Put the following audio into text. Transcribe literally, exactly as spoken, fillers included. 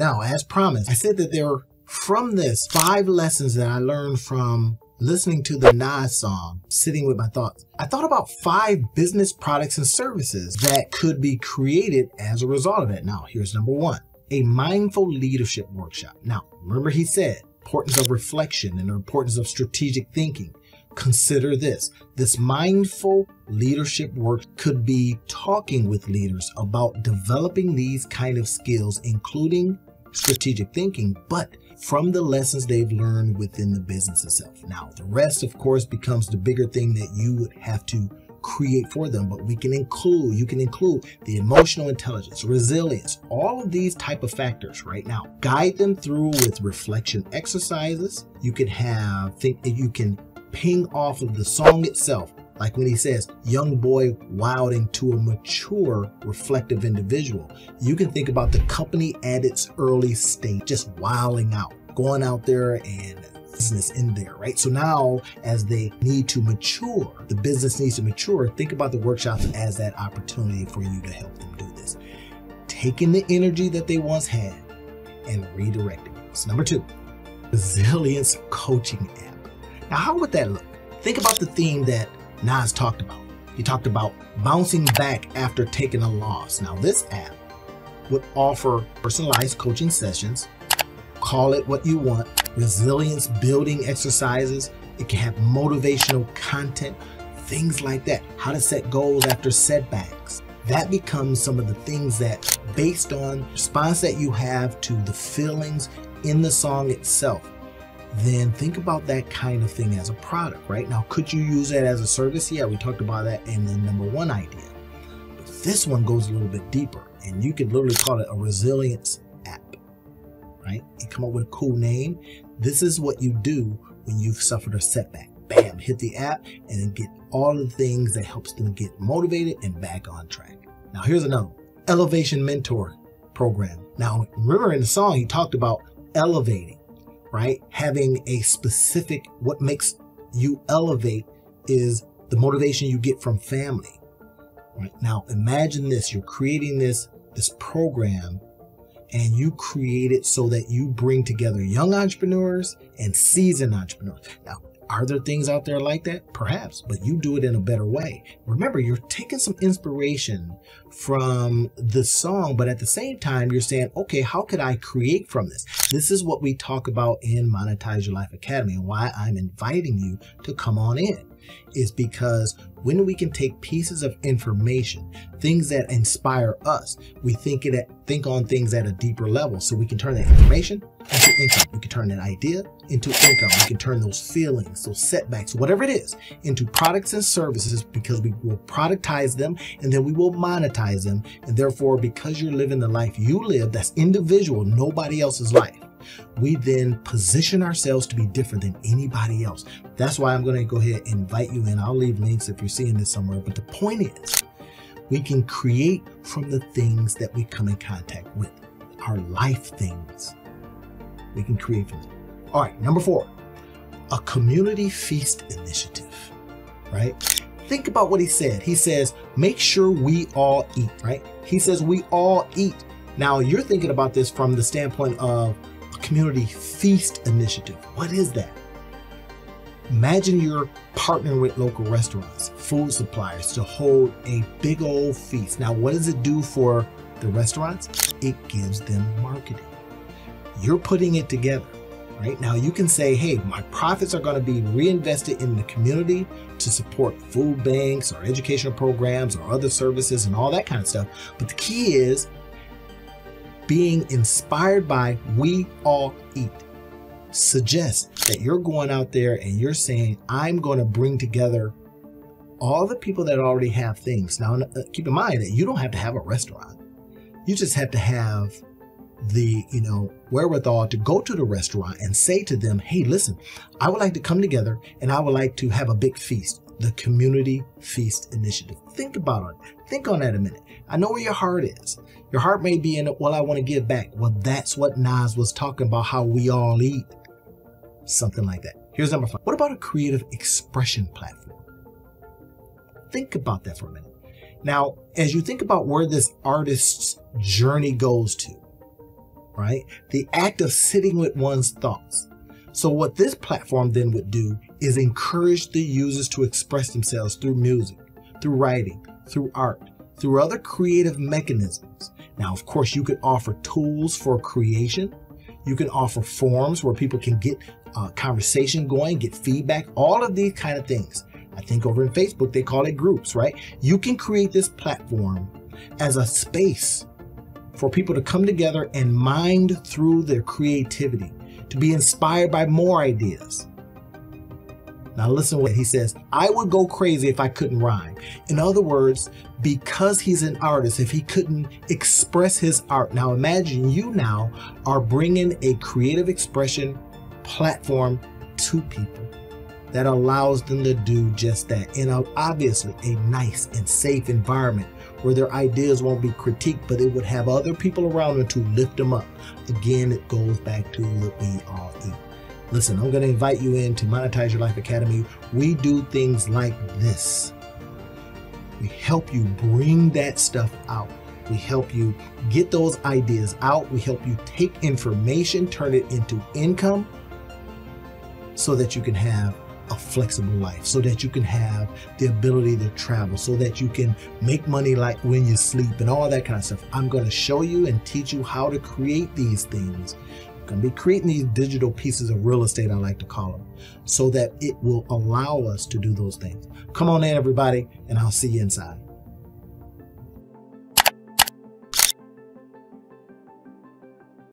Now, as promised, I said that there are, from this, five lessons that I learned from listening to the Nas song, Sitting With My Thoughts. I thought about five business products and services that could be created as a result of it. Now, here's number one, a mindful leadership workshop. Now, remember he said, importance of reflection and the importance of strategic thinking. Consider this, this mindful leadership work could be talking with leaders about developing these kind of skills, including strategic thinking, but from the lessons they've learned within the business itself. Now, the rest, of course, becomes the bigger thing that you would have to create for them, but we can include, you can include the emotional intelligence, resilience, all of these type of factors right now. Guide them through with reflection exercises. You can have, think, you can ping off of the song itself, like when he says, young boy wilding to a mature, reflective individual. You can think about the company at its early stage, just wilding out, going out there and business in there, right? So now as they need to mature, the business needs to mature, think about the workshops as that opportunity for you to help them do this. Taking the energy that they once had and redirecting it. So number two, resilience coaching app. Now, how would that look? Think about the theme that Nas talked about. He talked about bouncing back after taking a loss. Now, this app would offer personalized coaching sessions, call it what you want, resilience building exercises. It can have motivational content, things like that. How to set goals after setbacks. That becomes some of the things that, based on response that you have to the feelings in the song itself, then think about that kind of thing as a product, right? Now, could you use that as a service? Yeah, we talked about that in the number one idea. But this one goes a little bit deeper, and you could literally call it a resilience app, right? You come up with a cool name. This is what you do when you've suffered a setback. Bam, hit the app and then get all the things that helps them get motivated and back on track. Now, here's another one. Elevation Mentor Program. Now, remember in the song, he talked about elevating, right? Having a specific, what makes you elevate is the motivation you get from family, right? Now, imagine this, you're creating this, this program, and you create it so that you bring together young entrepreneurs and seasoned entrepreneurs. Now, are there things out there like that? Perhaps, but you do it in a better way. Remember, you're taking some inspiration from the song, but at the same time, you're saying, okay, how could I create from this? This is what we talk about in Monetize Your Life Academy, and why I'm inviting you to come on in is because when we can take pieces of information, things that inspire us, we think it at, think on things at a deeper level, so we can turn that information into income. We can turn that idea into income. We can turn those feelings, those setbacks, whatever it is, into products and services, because we will productize them and then we will monetize them. And therefore, because you're living the life you live, that's individual, nobody else's life, we then position ourselves to be different than anybody else. That's why I'm going to go ahead and invite you in. I'll leave links if you're seeing this somewhere. But the point is, we can create from the things that we come in contact with, our life things. We can create from them. All right, number four, a community feast initiative, right? Think about what he said. He says, make sure we all eat, right? He says, we all eat. Now, you're thinking about this from the standpoint of community feast initiative. What is that? Imagine you're partnering with local restaurants, food suppliers to hold a big old feast. Now, what does it do for the restaurants? It gives them marketing. You're putting it together, right? Now, you can say, hey, my profits are going to be reinvested in the community to support food banks or educational programs or other services and all that kind of stuff. But the key is being inspired by we all eat. Suggest that you're going out there and you're saying, I'm going to bring together all the people that already have things. Now, keep in mind that you don't have to have a restaurant. You just have to have the, you know, wherewithal to go to the restaurant and say to them, hey, listen, I would like to come together and I would like to have a big feast. The Community Feast Initiative. Think about it. Think on that a minute. I know where your heart is. Your heart may be in it, well, I want to give back. Well, that's what Nas was talking about, how we all eat. Something like that. Here's number five. What about a creative expression platform? Think about that for a minute. Now, as you think about where this artist's journey goes to, right? The act of sitting with one's thoughts. So what this platform then would do is encourage the users to express themselves through music, through writing, through art, through other creative mechanisms. Now, of course, you could offer tools for creation. You can offer forums where people can get uh, conversation going, get feedback, all of these kind of things. I think over in Facebook, they call it groups, right? You can create this platform as a space for people to come together and mind through their creativity, to be inspired by more ideas. Now listen to what he says. I would go crazy if I couldn't rhyme. In other words, because he's an artist, if he couldn't express his art. Now imagine you now are bringing a creative expression platform to people that allows them to do just that in a, obviously a nice and safe environment where their ideas won't be critiqued, but it would have other people around them to lift them up. Again, it goes back to the B R E. Listen, I'm going to invite you in to Monetize Your Life Academy. We do things like this. We help you bring that stuff out. We help you get those ideas out. We help you take information, turn it into income so that you can have a flexible life, so that you can have the ability to travel, so that you can make money like when you sleep and all that kind of stuff. I'm going to show you and teach you how to create these things. I'm going to be creating these digital pieces of real estate, I like to call them, so that it will allow us to do those things. Come on in, everybody, and I'll see you inside.